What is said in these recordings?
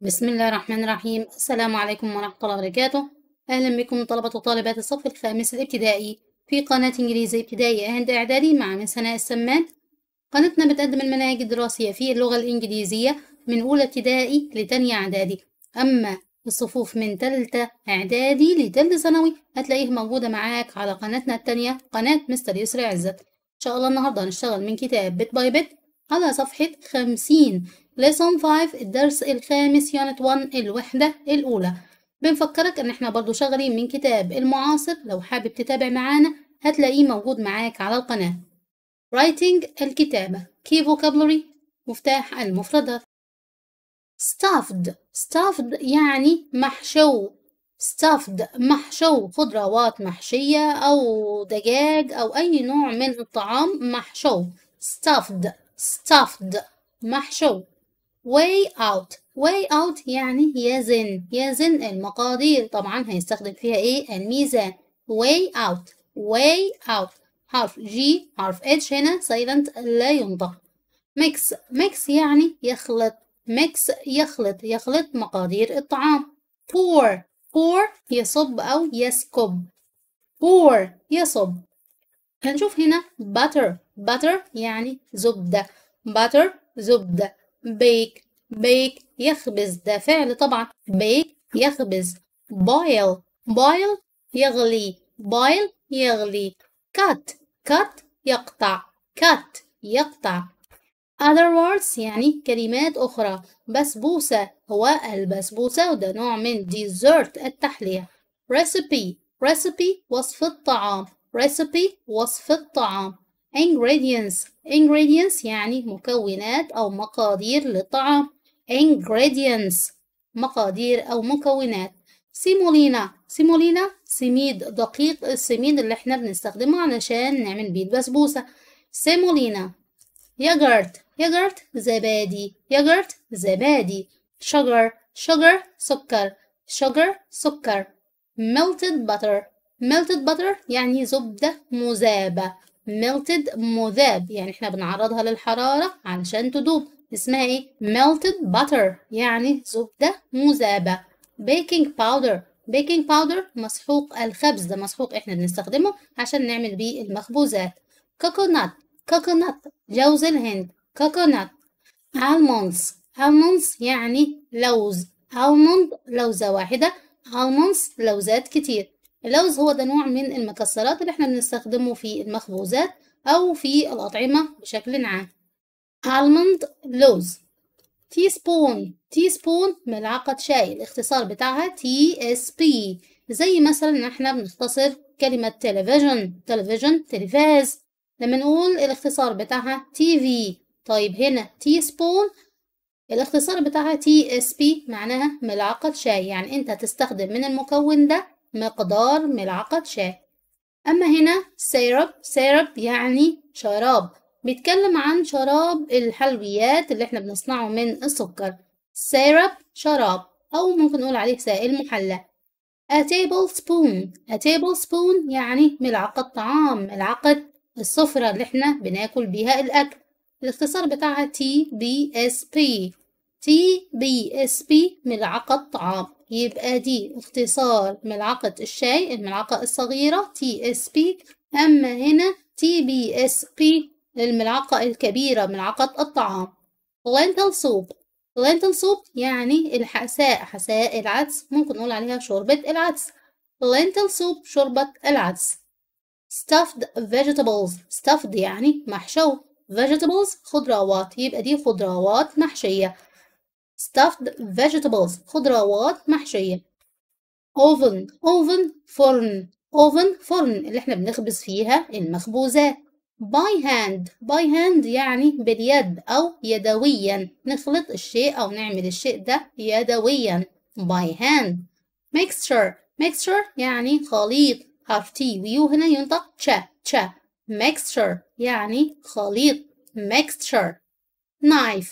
بسم الله الرحمن الرحيم. السلام عليكم ورحمة الله وبركاته. أهلا بكم طلبة وطالبات الصف الخامس الابتدائي في قناة إنجليزي ابتدائي أهند إعدادي مع من سناء السمان. قناتنا بتقدم المناهج الدراسية في اللغة الإنجليزية من أولى ابتدائي لتانية إعدادي، أما الصفوف من تالتة إعدادي لتالتة ثانوي هتلاقيه موجودة معاك على قناتنا التانية قناة مستر يسري عزت. إن شاء الله النهاردة هنشتغل من كتاب بيت باي بيت على صفحة 50 lesson 5 الدرس الخامس يونت 1 الوحدة الأولى. بنفكرك إن احنا برضو شغالين من كتاب المعاصر، لو حابب تتابع معانا هتلاقيه موجود معاك على القناة. writing الكتابة، key vocabulary مفتاح المفردات. stuffed يعني محشو، stuffed محشو، خضروات محشية أو دجاج أو أي نوع من الطعام محشو. stuffed محشو. way out يعني يزن المقادير، طبعا هيستخدم فيها ايه؟ الميزان. way out حرف جي حرف اتش هنا silent لا ينطق. mix يعني يخلط، mix يخلط مقادير الطعام. pour يصب او يسكب، pour يصب. هنشوف هنا butter يعني زبدة، butter زبدة. bake يخبز، ده فعل طبعا، bake يخبز. boil يغلي، boil يغلي. cut يقطع، cut يقطع. other words يعني كلمات أخرى. بسبوسة هو البسبوسة وده نوع من dessert التحلية. recipe وصف الطعام، recipe وصف الطعام. ingredients يعني مكونات أو مقادير للطعام، ingredients مقادير أو مكونات. semolina سميد دقيق، السميد اللي احنا بنستخدمه علشان نعمل بيه البسبوسة. semolina. yogurt زبادي، yogurt زبادي. sugar سكر، sugar سكر. melted butter يعني زبدة مذابة، melted مذاب يعني احنا بنعرضها للحرارة علشان تذوب، اسمها ايه؟ melted butter يعني زبدة مذابة. baking powder مسحوق الخبز، ده مسحوق احنا بنستخدمه عشان نعمل بيه المخبوزات. coconut جوز الهند، coconut. almonds يعني لوز، almond لوزة واحدة، almonds لوزات كتير. اللوز هو ده نوع من المكسرات اللي احنا بنستخدمه في المخبوزات أو في الأطعمة بشكل عام. almond لوز. teaspoon ملعقة شاي، الاختصار بتاعها TSP، زي مثلا ان احنا بنختصر كلمة television تلفاز، لما نقول الاختصار بتاعها TV. طيب هنا teaspoon الاختصار بتاعها TSP معناها ملعقة شاي، يعني انت تستخدم من المكون ده مقدار ملعقة شاي. أما هنا syrup يعني شراب، بيتكلم عن شراب الحلويات اللي احنا بنصنعه من السكر. syrup شراب، أو ممكن نقول عليه سائل محلى. a tablespoon يعني ملعقة طعام، ملعقة السفرة اللي احنا بناكل بيها الأكل، الاختصار بتاعها TBSP ملعقة طعام، يبقى دي اختصار ملعقة الشاي الملعقة الصغيرة TSP. أما هنا TBSP الملعقة الكبيرة ملعقة الطعام. lentil soup يعني حساء العدس، ممكن نقول عليها شوربة العدس. lentil soup شوربة العدس. stuffed يعني محشو، vegetables خضروات، يبقى دي خضروات محشية. stuffed vegetables خضروات محشية. oven فرن اللي احنا بنخبز فيها المخبوزات. by hand يعني باليد أو يدويا، نخلط الشيء أو نعمل الشيء ده يدويا by hand. mixture يعني خليط، حرف تي ويو هنا ينطق تشا. mixture يعني خليط، mixture. knife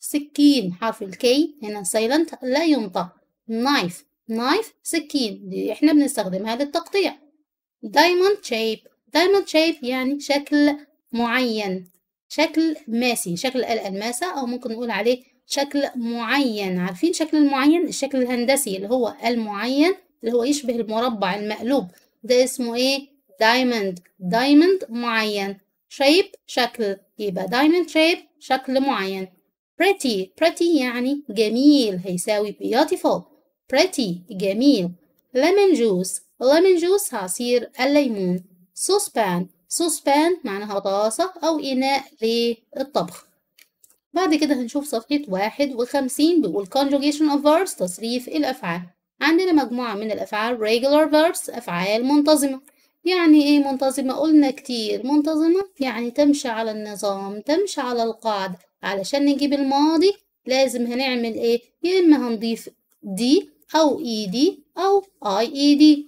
سكين، حرف الكي هنا silent لا ينطق. knife سكين، دي احنا بنستخدمها للتقطيع. diamond shape يعني شكل معين، شكل ماسي، شكل الألماسة، أو ممكن نقول عليه شكل معين. عارفين شكل المعين؟ الشكل الهندسي اللي هو المعين اللي هو يشبه المربع المقلوب، ده اسمه ايه؟ دايموند. دايموند معين. شيب شكل، يبقى دايموند شيب شكل معين. pretty pretty يعني جميل، هيساوي beautiful. pretty جميل. lemon juice. lemon juice عصير الليمون. saucepan. saucepan معناها طاسة أو إناء للطبخ. بعد كده هنشوف صفحة 51 بيقول conjugation of verbs تصريف الأفعال. عندنا مجموعة من الأفعال regular verbs أفعال منتظمة. يعني ايه منتظمة؟ قلنا كتير منتظمة يعني تمشي على النظام، تمشي على القاعدة. علشان نجيب الماضي لازم هنعمل ايه؟ يا اما هنضيف دي او اي دي او اي اي دي.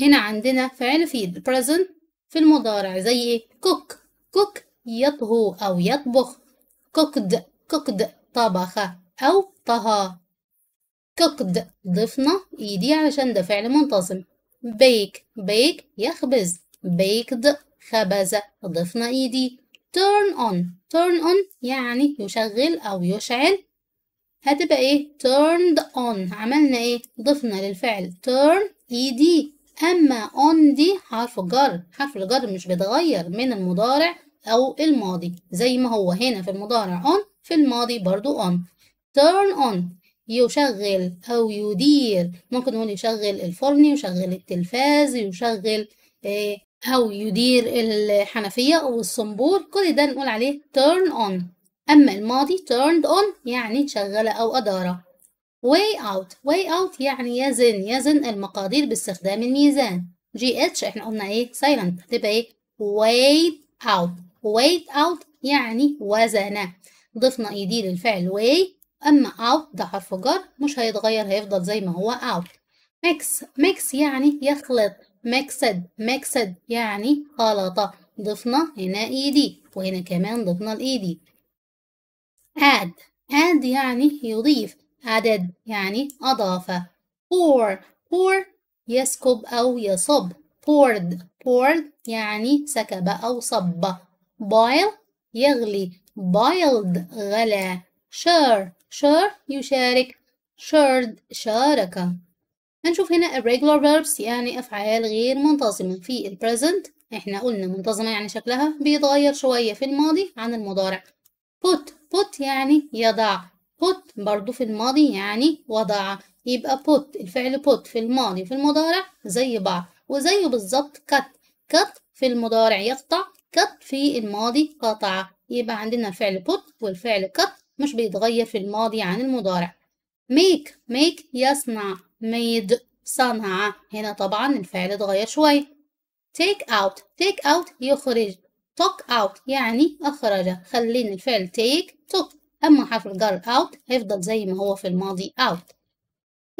هنا عندنا فعل في present في المضارع زي ايه؟ كوك. كوك يطهو او يطبخ. كوكد. كوكد طبخ او طهى. كوكد ضفنا اي دي علشان ده فعل منتظم. بيك. بيك يخبز. بيكد خبز ضفنا ايدي. turn on. turn on يعني يشغل او يشعل، هتبقى ايه؟ turned on. عملنا ايه؟ ضفنا للفعل turn ايدي. اما on دي حرف جر، حرف الجر مش بيتغير من المضارع او الماضي، زي ما هو هنا في المضارع on في الماضي برضو on. turn on يشغل أو يدير، ممكن نقول يشغل الفرن، يشغل التلفاز، يشغل أو يدير الحنفية أو الصنبور، كل ده نقول عليه turn on. أما الماضي turned on يعني تشغل أو أداره. way out. way out يعني يزن، يزن المقادير باستخدام الميزان. جي اتش احنا قلنا ايه؟ silent، هتبقى ايه؟ weighed out. weighed out يعني وزنه، ضفنا ايدي للفعل weigh. أما out ده حرف جر مش هيتغير، هيفضل زي ما هو out. mix. mix يعني يخلط. mixed. mixed يعني خلطة، ضفنا هنا ايدي وهنا كمان ضفنا الايدي. add. add يعني يضيف، added يعني أضافة. pour. pour يسكب أو يصب. poured. poured يعني سكب أو صب. boil يغلي. boiled غلا. share. share يشارك. shared شارك. هنشوف هنا irregular verbs يعني أفعال غير منتظمة. في ال present احنا قلنا منتظمة يعني شكلها بيتغير شوية في الماضي عن المضارع. put. put يعني يضع. put برضو في الماضي يعني وضع، يبقى put الفعل put في الماضي وفي المضارع زي بعض، وزيه بالظبط cut. cut في المضارع يقطع، cut في الماضي قطع، يبقى عندنا الفعل put والفعل cut مش بيتغير في الماضي عن المضارع. make. make يصنع. made صنع، هنا طبعا الفعل اتغير شوية. take out. take out يخرج. took out يعني أخرج، خلينا الفعل take took. أما حرف الجر out هيفضل زي ما هو في الماضي out.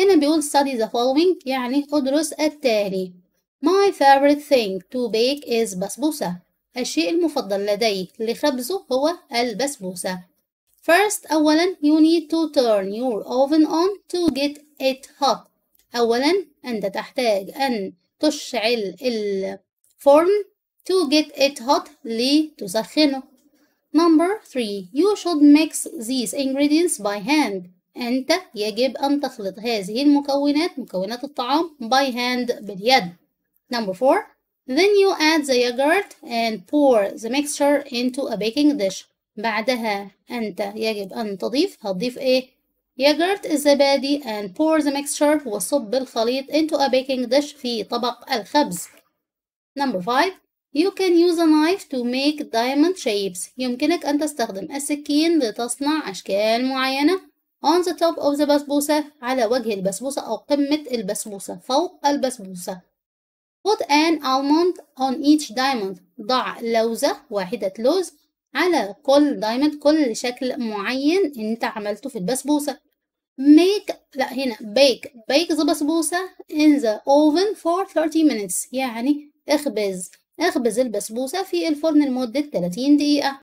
هنا بيقول study the following يعني ادرس التالي. my favorite thing to bake is بسبوسة. الشيء المفضل لدي لخبزه هو البسبوسة. First أولا you need to turn your oven on to get it hot. أولا أنت تحتاج أن تشعل الفرن to get it hot لتسخنه. Number 3 you should mix these ingredients by hand. أنت يجب أن تخلط هذه المكونات، مكونات الطعام by hand باليد. Number 4 then you add the yogurt and pour the mixture into a baking dish. بعدها أنت يجب أن تضيف، هتضيف إيه؟ ياجرت الزبادي and pour the mixture وصب الخليط into a baking dish في طبق الخبز. Number 5 you can use a knife to make diamond shapes. يمكنك أن تستخدم السكين لتصنع أشكال معينة. On the top of the بسبوسة على وجه البسبوسة أو قمة البسبوسة، فوق البسبوسة. Put an almond on each diamond. ضع لوزة، واحدة لوز، على كل دايموند، كل شكل معين انت عملته في البسبوسة. make لا هنا bake. bake the بسبوسة in the oven for 30 minutes يعني اخبز، اخبز البسبوسة في الفرن لمدة 30 دقيقة.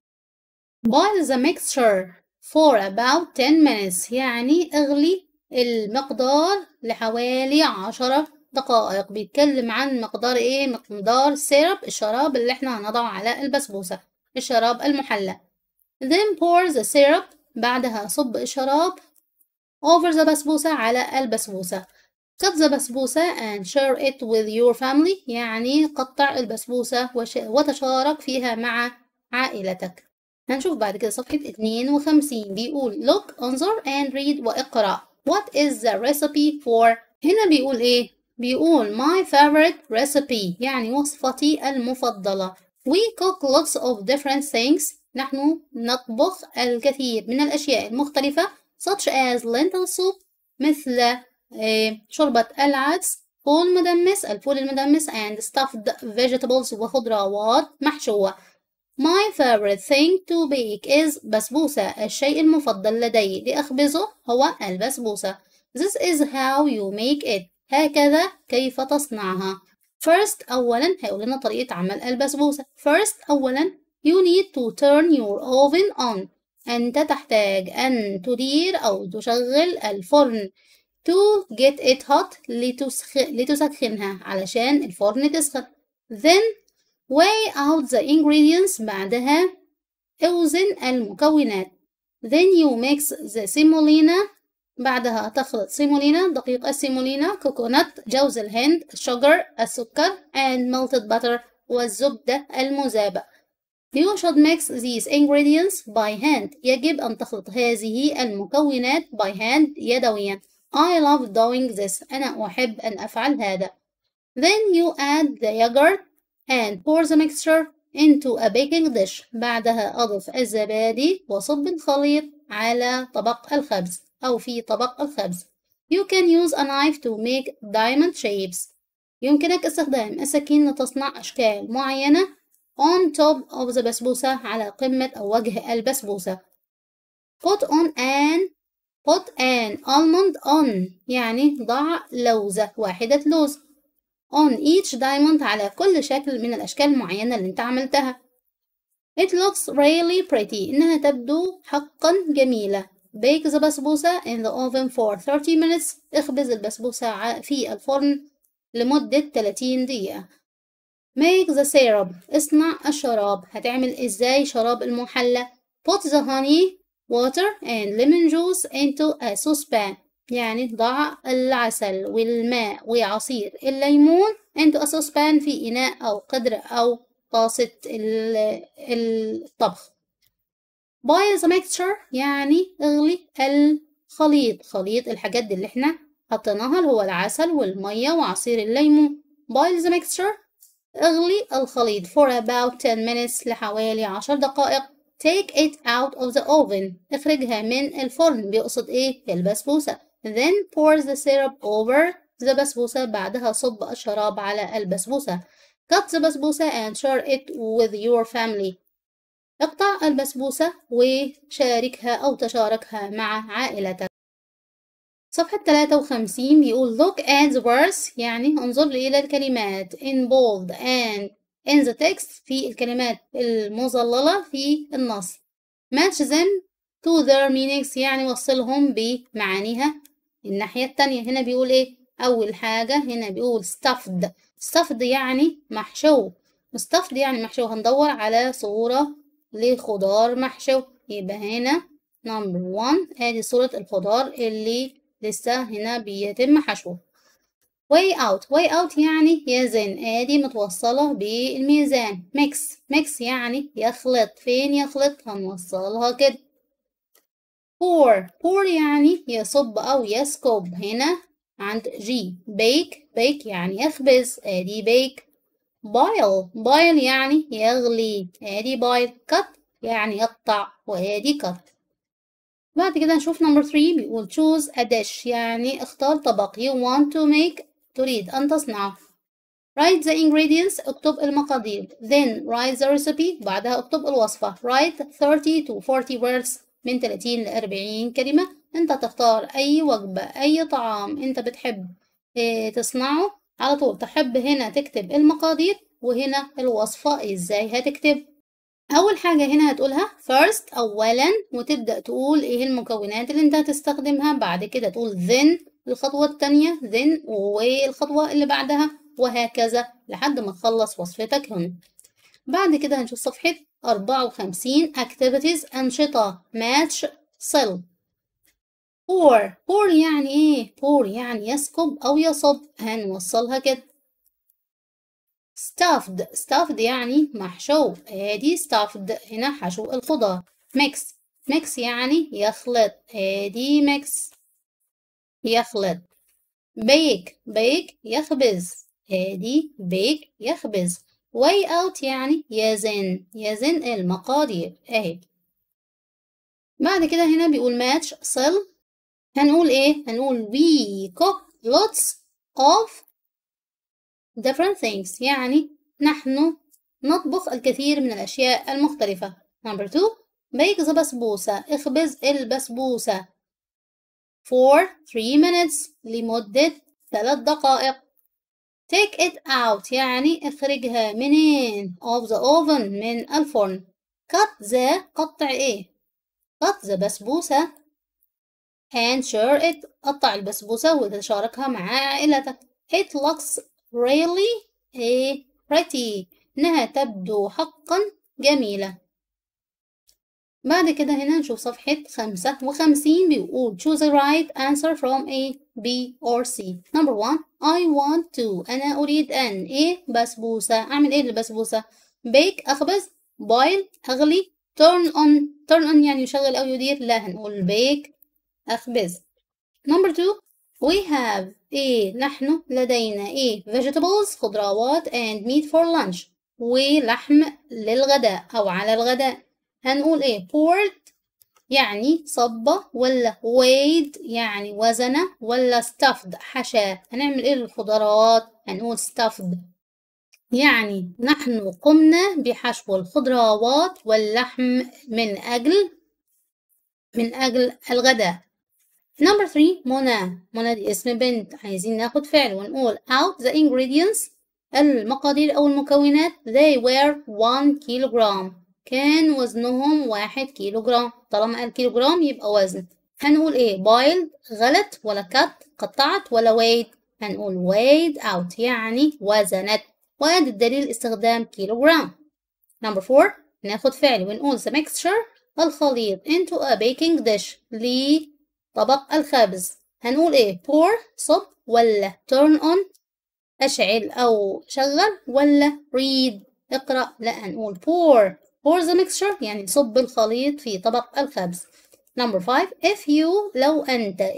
boil the mixture for about 10 minutes يعني اغلي المقدار لحوالي 10 دقائق. بيتكلم عن مقدار ايه؟ مقدار سيرب الشراب اللي احنا هنضعه على البسبوسة، الشراب المحلى. Then pour the syrup بعدها صب شراب over the بسبوسة على البسبوسة. cut the بسبوسة and share it with your family، يعني قطع البسبوسة وتشارك فيها مع عائلتك. هنشوف بعد كده صفحة 52 بيقول look انظر and read واقرأ what is the recipe for. هنا بيقول ايه؟ بيقول my favorite recipe يعني وصفتي المفضلة. we cook lots of different things نحن نطبخ الكثير من الأشياء المختلفة such as lentil soup مثل شوربة العدس، فول مدمس الفول المدمس and stuffed vegetables وخضروات محشوة. My favorite thing to bake is بسبوسة الشيء المفضل لدي لأخبزه هو البسبوسة. This is how you make it هكذا كيف تصنعها. First أولا هيقول لنا طريقة عمل البسبوسة. First أولا you need to turn your oven on أنت تحتاج أن تدير أو تشغل الفرن to get it hot لتسخنها علشان الفرن تسخن. Then weigh out the ingredients بعدها اوزن المكونات. Then you mix the semolina بعدها تخلط سيمولينا دقيق السيمولينا كوكونات جوز الهند sugar السكر and melted butter والزبدة المذابة. You should mix these ingredients by hand يجب أن تخلط هذه المكونات by hand يدويا. I love doing this أنا أحب أن أفعل هذا. Then you add the yogurt and pour the mixture into a baking dish بعدها أضف الزبادي وصب الخليط على طبق الخبز أو في طبق الخبز. You can use a knife to make diamond shapes يمكنك استخدام السكين لتصنع أشكال معينة on top of the بسبوسة على قمة أو وجه البسبوسة. Put an almond on يعني ضع لوزة واحدة لوز on each diamond على كل شكل من الأشكال المعينة اللي انت عملتها. It looks really pretty إنها تبدو حقا جميلة. bake the بسبوسة in the oven for 30 minutes اخبز البسبوسة في الفرن لمدة 30 دقيقة. make the syrup اصنع الشراب هتعمل ازاي شراب المحلى. put the honey water and lemon juice into a saucepan يعني ضع العسل والماء وعصير الليمون into a saucepan في إناء أو قدر أو طاسة الطبخ. boil the mixture يعني اغلي الخليط خليط الحاجات دي اللي احنا حطيناها اللي هو العسل والمية وعصير الليمون. boil the mixture اغلي الخليط for about 10 minutes لحوالي 10 دقائق. take it out of the oven اخرجها من الفرن بيقصد ايه البسبوسة. then pour the syrup over the بسبوسة بعدها صب الشراب على البسبوسة. cut the بسبوسة and share it with your family اقطع البسبوسة وشاركها أو تشاركها مع عائلتك. صفحة 53 بيقول look at the words يعني انظر إلى الكلمات in bold and in the text في الكلمات المظللة في النص. match them to their meanings يعني وصلهم بمعانيها الناحية التانية. هنا بيقول ايه؟ أول حاجة هنا بيقول stuffed stuffed يعني محشو. stuffed يعني محشو هندور على صورة لخضار محشو يبقى هنا نمبر 1 ادي صورة الخضار اللي لسه هنا بيتم حشوه. weigh out يعني يزن ادي متوصلة بالميزان. mix يعني يخلط فين يخلط هنوصلها كده. pour يعني يصب او يسكب هنا عند جي. bake يعني يخبز ادي bake. boil يعني يغلي ادي boil. cut يعني يقطع وادي cut. بعد كده نشوف نمبر 3 بيقول choose a dish يعني اختار طبق you want to make تريد أن تصنعه. write the ingredients اكتب المقادير. then write the recipe بعدها اكتب الوصفة. write 30 to 40 words من 30 ل 40 كلمة. انت تختار اي وجبة اي طعام انت بتحب تصنعه على طول. تحب هنا تكتب المقادير وهنا الوصفة ازاي هتكتب. اول حاجة هنا هتقولها first اولا وتبدأ تقول ايه المكونات اللي انت هتستخدمها. بعد كده تقول then الخطوة التانية then والخطوة اللي بعدها وهكذا لحد ما تخلص وصفتك هنا. بعد كده هنشوف صفحة 54 activities انشطة match صل. pour يعني ايه؟ pour يعني يسكب او يصب. هنوصلها كده. stuffed يعني محشو. ادي stuffed. هنا حشو الخضار. mix يعني يخلط. ادي mix يخلط. bake يخبز. ادي bake يخبز. weigh out يعني يزن المقادير اهي. بعد كده هنا بيقول match صل. هنقول ايه؟ هنقول we cook lots of different things يعني نحن نطبخ الكثير من الأشياء المختلفة. number 2 bake the بسبوسة اخبز البسبوسة for 3 minutes لمدة 3 دقائق. take it out يعني اخرجها منين؟ of the oven من الفرن. cut the قطع ايه؟ cut the بسبوسة and share it قطع البسبوسة وتشاركها مع عائلتك. it looks really pretty إنها تبدو حقا جميلة. بعد كده هنا نشوف صفحة 55 بيقول choose the right answer from A, B or C. number 1 I want to أنا أريد أن بسبوسة أعمل للبسبوسة؟ bake أخبز. boil أغلي. turn on يعني يشغل أو يدير. لا هنقول bake أخبز. number 2 we have نحن لدينا vegetables خضروات and meat for lunch ولحم للغداء أو على الغداء. هنقول poured يعني صبة ولا weighed يعني وزنة ولا stuffed حشاة. هنعمل للخضروات؟ هنقول stuffed يعني نحن قمنا بحشو الخضروات واللحم من أجل الغداء. number 3 منى دي اسم بنت. عايزين ناخد فعل ونقول out the ingredients المقادير أو المكونات. they were 1 kilogram كان وزنهم 1 كيلوغرام. طالما قال كيلوغرام يبقى وزن. هنقول boiled غلت ولا cut قطعت ولا weighed؟ هنقول weighed out يعني وزنت. وادي الدليل استخدام كيلوغرام. number 4 ناخد فعل ونقول the mixture الخليط into a baking dish لطبق الخبز. هنقول pour صب ولا turn on اشعل او شغل ولا read اقرأ؟ لا هنقول pour the mixture يعني صب الخليط في طبق الخبز. number 5 if you لو انت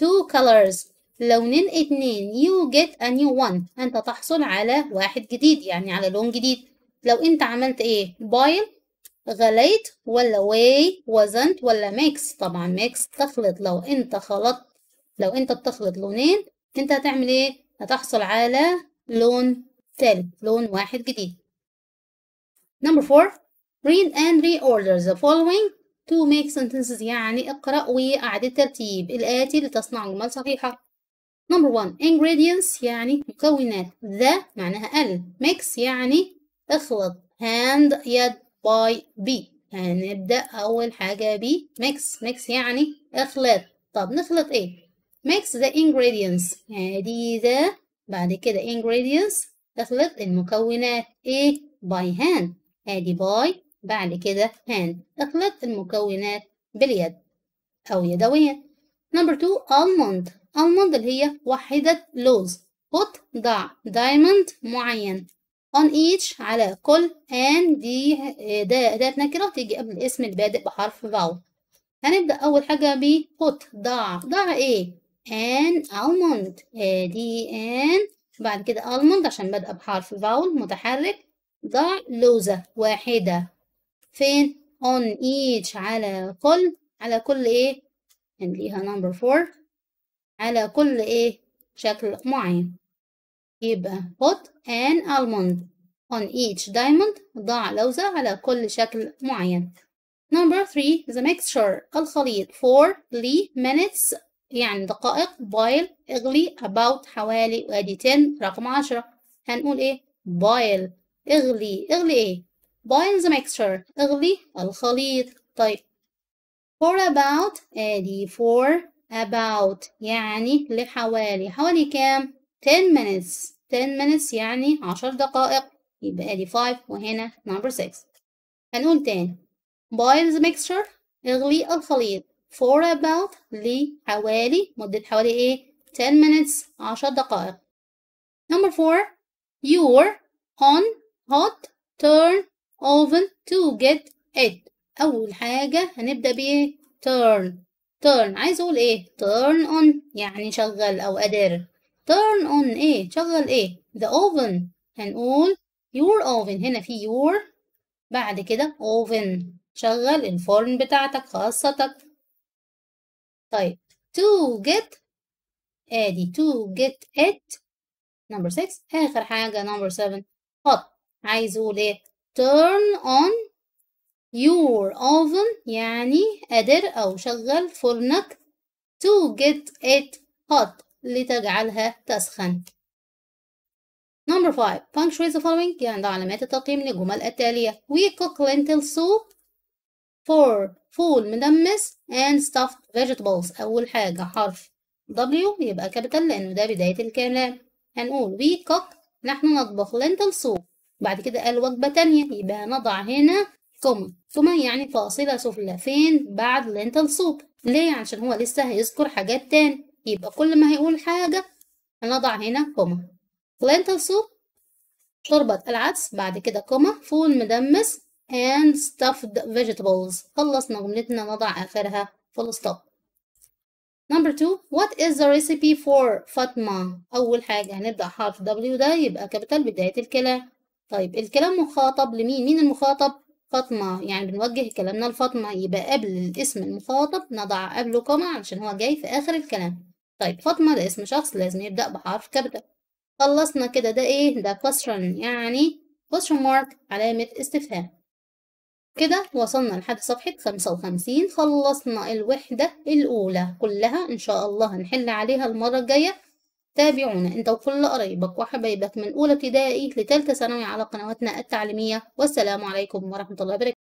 two colors لونين 2 you get a new one انت تحصل على واحد جديد يعني على لون جديد. لو انت عملت boil غليت ولا weigh وزنت ولا mix؟ طبعا mix تخلط. لو انت بتخلط لونين انت هتعمل هتحصل على لون ثالث لون واحد جديد. number 4 read and reorder the following to make sentences يعني اقرأ وأعد الترتيب الآتي لتصنع جمل صحيحة. number 1 ingredients يعني مكونات. the معناها ال mix يعني اخلط. hand يد. by B هنبدأ أول حاجة B mix يعني اخلط. طب نخلط mix the ingredients هذه the بعد كده ingredients اخلط المكونات by hand هذه by بعد كده hand اخلط المكونات باليد أو يدويا. number 2 almond اللي هي وحدة لوز. put ضع diamond معين on each على كل and دي ده نكرة تيجي قبل الاسم البادئ بحرف vowel. هنبدأ أول حاجة ب put ضع an almond دي an بعد كده almond عشان بادئة بحرف vowel متحرك. ضع لوزة واحدة فين؟ on each على كل هنلاقيها number 4 على كل شكل معين. يبقى put an almond on each diamond ضع لوزة على كل شكل معين. number 3 the mixture الخليط for 3 minutes يعني دقائق. boil اغلي about حوالي وادي 10 رقم 10. هنقول boil اغلي boil the mixture اغلي الخليط. طيب for about ادي for about يعني لحوالي كام؟ 10 minutes يعني 10 دقائق. يبقى دي 5 وهنا number 6. هنقول تاني boil the mixture اغلي الخليط for about لحوالي مدة حوالي ايه 10 minutes 10 دقائق. Number 4 you're on hot turn oven to get it. أول حاجة هنبدأ بإيه turn عايز أقول إيه turn on يعني شغل أو أدار turn on إيه شغل إيه the oven. هنقول your oven هنا في your بعد كده oven شغل الفرن بتاعتك خاصتك. طيب to get ادي to get it. Number 6 آخر حاجة number 7 hot عايز أقول إيه turn on your oven يعني أدر أو شغل فرنك to get it hot لتجعلها تسخن. Number 5 punctuate the following يعني علامات التقييم للجمل التالية we cook lentil soup for فول مدمس and stuffed vegetables. أول حاجة حرف W يبقى كابيتال لأنه ده بداية الكلام. هنقول we cook نحن نطبخ lentil soup بعد كده قال وجبة تانية يبقى نضع هنا ثم يعني فاصلة سفلى فين بعد lentil soup ليه عشان هو لسه هيذكر حاجات تاني يبقى كل ما هيقول حاجة هنضع هنا كوما lentil soup شوربة العدس بعد كده كوما فول مدمس and stuffed vegetables. خلصنا جملتنا نضع آخرها full stop. Number 2 what is the recipe for فاطمة. أول حاجة هنبدأ حرف W ده يبقى كابيتال بداية الكلام. طيب الكلام مخاطب لمين مين المخاطب فاطمة يعني بنوجه كلامنا لفاطمة يبقى قبل الاسم المخاطب نضع قبله كوما علشان هو جاي في آخر الكلام. طيب فاطمة ده اسم شخص لازم يبدأ بحرف كابيتال. خلصنا كده ده ايه ده question يعني question mark علامة استفهام. كده وصلنا لحد صفحة 55 خلصنا الوحدة الأولى كلها إن شاء الله هنحل عليها المرة الجاية. تابعونا انت وكل قرايبك وحبايبك من أولى ابتدائي لتالتة ثانوي على قنواتنا التعليمية والسلام عليكم ورحمة الله وبركاته.